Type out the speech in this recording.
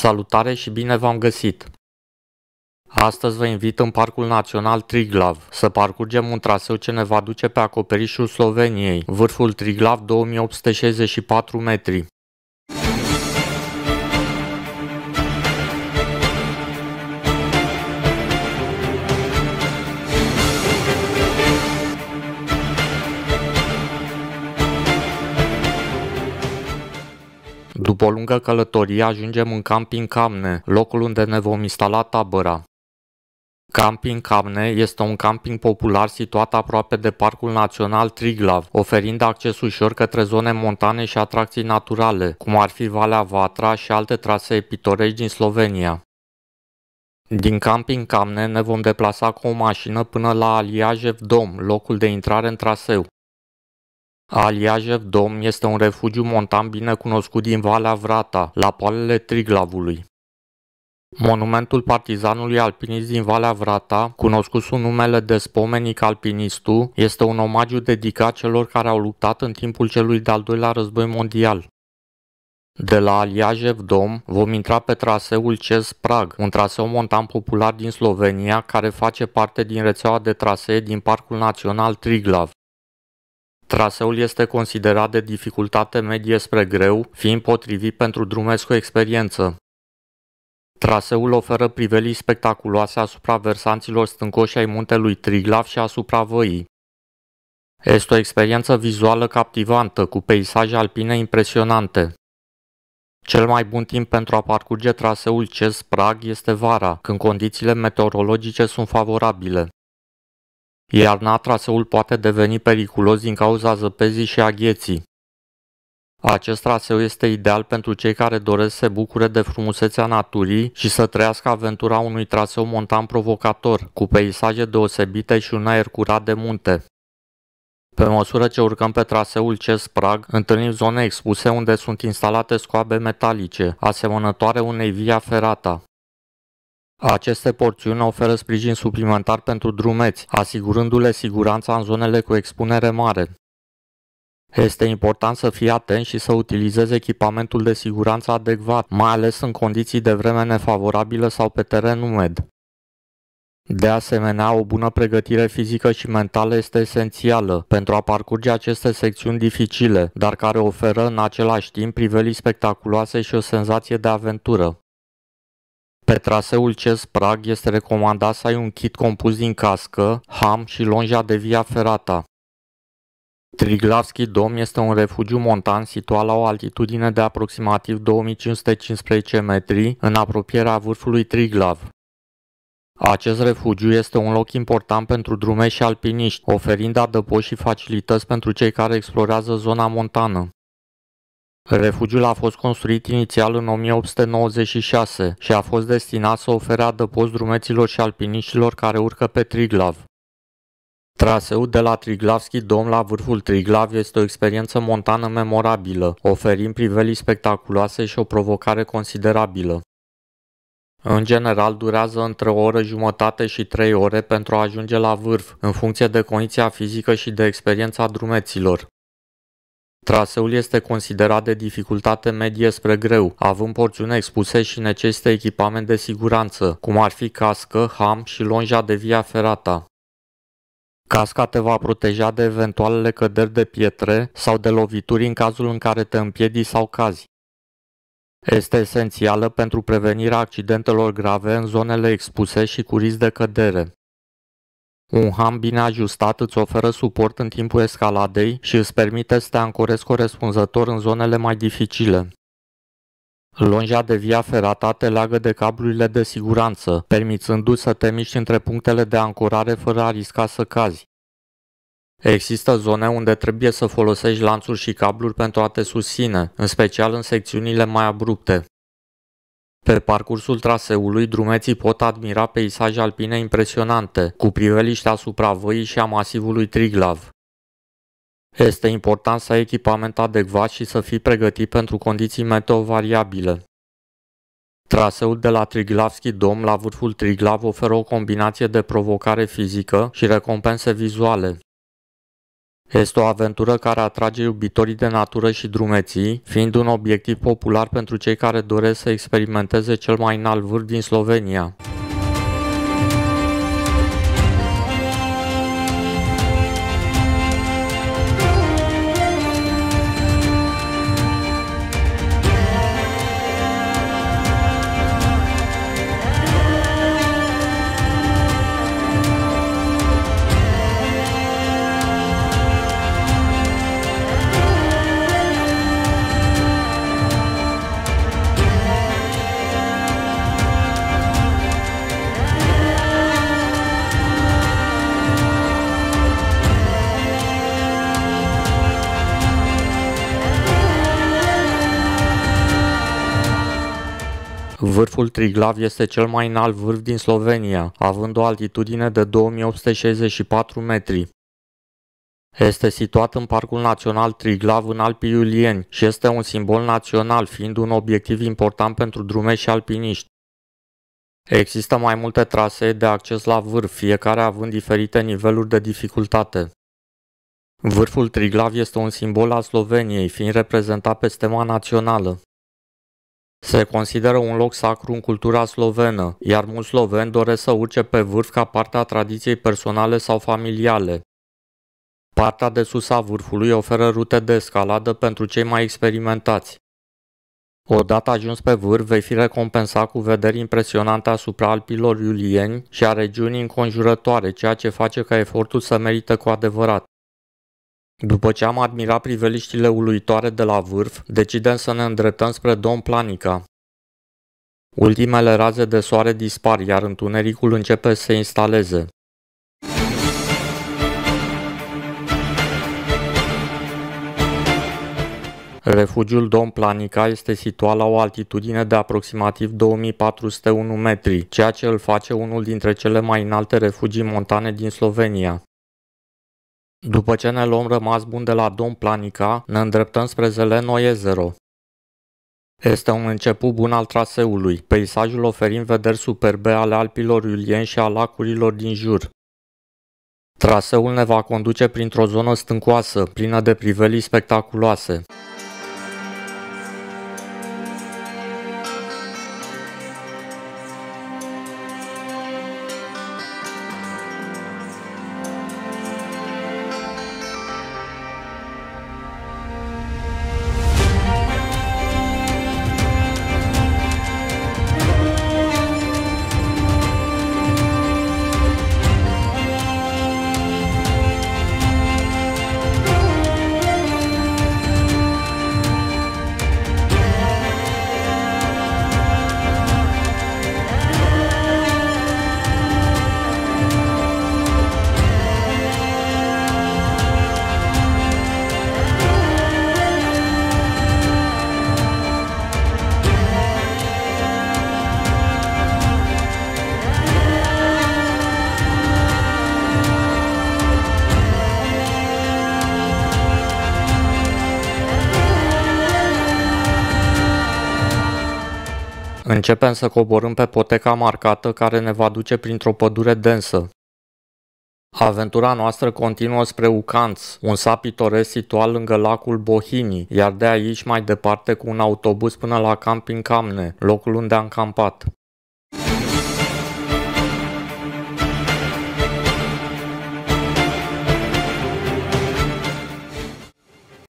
Salutare și bine v-am găsit! Astăzi vă invit în Parcul Național Triglav să parcurgem un traseu ce ne va duce pe acoperișul Sloveniei, vârful Triglav 2864 metri. După o lungă călătorie ajungem în Camping Kamne, locul unde ne vom instala tabăra. Camping Kamne este un camping popular situat aproape de Parcul Național Triglav, oferind acces ușor către zone montane și atracții naturale, cum ar fi Valea Vatra și alte trasee pitorești din Slovenia. Din Camping Kamne ne vom deplasa cu o mașină până la Aljažev dom, locul de intrare în traseu. Aljažev dom este un refugiu montan bine cunoscut din Valea Vrata, la poalele Triglavului. Monumentul partizanului alpinist din Valea Vrata, cunoscut sub numele de Spomenik Alpinistu, este un omagiu dedicat celor care au luptat în timpul celui de-al doilea război mondial. De la Aljažev dom vom intra pe traseul Čez Prag, un traseu montan popular din Slovenia care face parte din rețeaua de trasee din Parcul Național Triglav. Traseul este considerat de dificultate medie spre greu, fiind potrivit pentru drumeți cu experiență. Traseul oferă privelii spectaculoase asupra versanților stâncoși ai muntelui Triglav și asupra văii. Este o experiență vizuală captivantă, cu peisaje alpine impresionante. Cel mai bun timp pentru a parcurge traseul Čez Prag este vara, când condițiile meteorologice sunt favorabile. Iarna traseul poate deveni periculos din cauza zăpezii și a gheții. Acest traseu este ideal pentru cei care doresc să se bucure de frumusețea naturii și să trăiască aventura unui traseu montan provocator, cu peisaje deosebite și un aer curat de munte. Pe măsură ce urcăm pe traseul Čez Prag, întâlnim zone expuse unde sunt instalate scoabe metalice, asemănătoare unei via ferata. Aceste porțiuni oferă sprijin suplimentar pentru drumeți, asigurându-le siguranța în zonele cu expunere mare. Este important să fii atent și să utilizezi echipamentul de siguranță adecvat, mai ales în condiții de vreme nefavorabilă sau pe teren umed. De asemenea, o bună pregătire fizică și mentală este esențială pentru a parcurge aceste secțiuni dificile, dar care oferă în același timp privelii spectaculoase și o senzație de aventură. Pe traseul Čez Prag este recomandat să ai un kit compus din cască, ham și lonja de via ferata. Triglavski dom este un refugiu montan situat la o altitudine de aproximativ 2515 metri, în apropierea vârfului Triglav. Acest refugiu este un loc important pentru drumeți și alpiniști, oferind adăpost și facilități pentru cei care explorează zona montană. Refugiul a fost construit inițial în 1896 și a fost destinat să ofere adăpost drumeților și alpiniștilor care urcă pe Triglav. Traseul de la Triglavski dom la vârful Triglav este o experiență montană memorabilă, oferind privelii spectaculoase și o provocare considerabilă. În general, durează între o oră jumătate și 3 ore pentru a ajunge la vârf, în funcție de condiția fizică și de experiența drumeților. Traseul este considerat de dificultate medie spre greu, având porțiuni expuse și necesită echipament de siguranță, cum ar fi cască, ham și lonja de via ferata. Casca te va proteja de eventualele căderi de pietre sau de lovituri în cazul în care te împiedici sau cazi. Este esențială pentru prevenirea accidentelor grave în zonele expuse și cu risc de cădere. Un ham bine ajustat îți oferă suport în timpul escaladei și îți permite să te ancorezi corespunzător în zonele mai dificile. Lonja de via ferata te leagă de cablurile de siguranță, permițându-ți să te miști între punctele de ancorare fără a risca să cazi. Există zone unde trebuie să folosești lanțuri și cabluri pentru a te susține, în special în secțiunile mai abrupte. Pe parcursul traseului, drumeții pot admira peisaje alpine impresionante, cu priveliști asupra văii și a masivului Triglav. Este important să ai echipament adecvat și să fii pregătit pentru condiții meteo variabile. Traseul de la Triglavski dom la vârful Triglav oferă o combinație de provocare fizică și recompense vizuale. Este o aventură care atrage iubitorii de natură și drumeții, fiind un obiectiv popular pentru cei care doresc să experimenteze cel mai înalt vârf din Slovenia. Vârful Triglav este cel mai înalt vârf din Slovenia, având o altitudine de 2864 metri. Este situat în Parcul Național Triglav în Alpii Iulieni și este un simbol național, fiind un obiectiv important pentru drumeți și alpiniști. Există mai multe trasee de acces la vârf, fiecare având diferite niveluri de dificultate. Vârful Triglav este un simbol al Sloveniei, fiind reprezentat pe stema națională. Se consideră un loc sacru în cultura slovenă, iar mulți sloveni doresc să urce pe vârf ca parte a tradiției personale sau familiale. Partea de sus a vârfului oferă rute de escaladă pentru cei mai experimentați. Odată ajuns pe vârf, vei fi recompensat cu vederi impresionante asupra Alpilor Iulieni și a regiunii înconjurătoare, ceea ce face ca efortul să merite cu adevărat. După ce am admirat priveliștile uluitoare de la vârf, decidem să ne îndreptăm spre Dom Planica. Ultimele raze de soare dispar, iar întunericul începe să se instaleze. Refugiul Dom Planica este situat la o altitudine de aproximativ 2401 metri, ceea ce îl face unul dintre cele mai înalte refugii montane din Slovenia. După ce ne luăm rămas bun de la Dom Planica, ne îndreptăm spre Zeleno jezero. Este un început bun al traseului, peisajul oferind vederi superbe ale Alpilor Iulieni și a lacurilor din jur. Traseul ne va conduce printr-o zonă stâncoasă, plină de privelii spectaculoase. Începem să coborâm pe poteca marcată care ne va duce printr-o pădure densă. Aventura noastră continuă spre Ukanc, un sat pitoresc situat lângă lacul Bohini, iar de aici mai departe cu un autobuz până la Camping Kamne, locul unde am campat.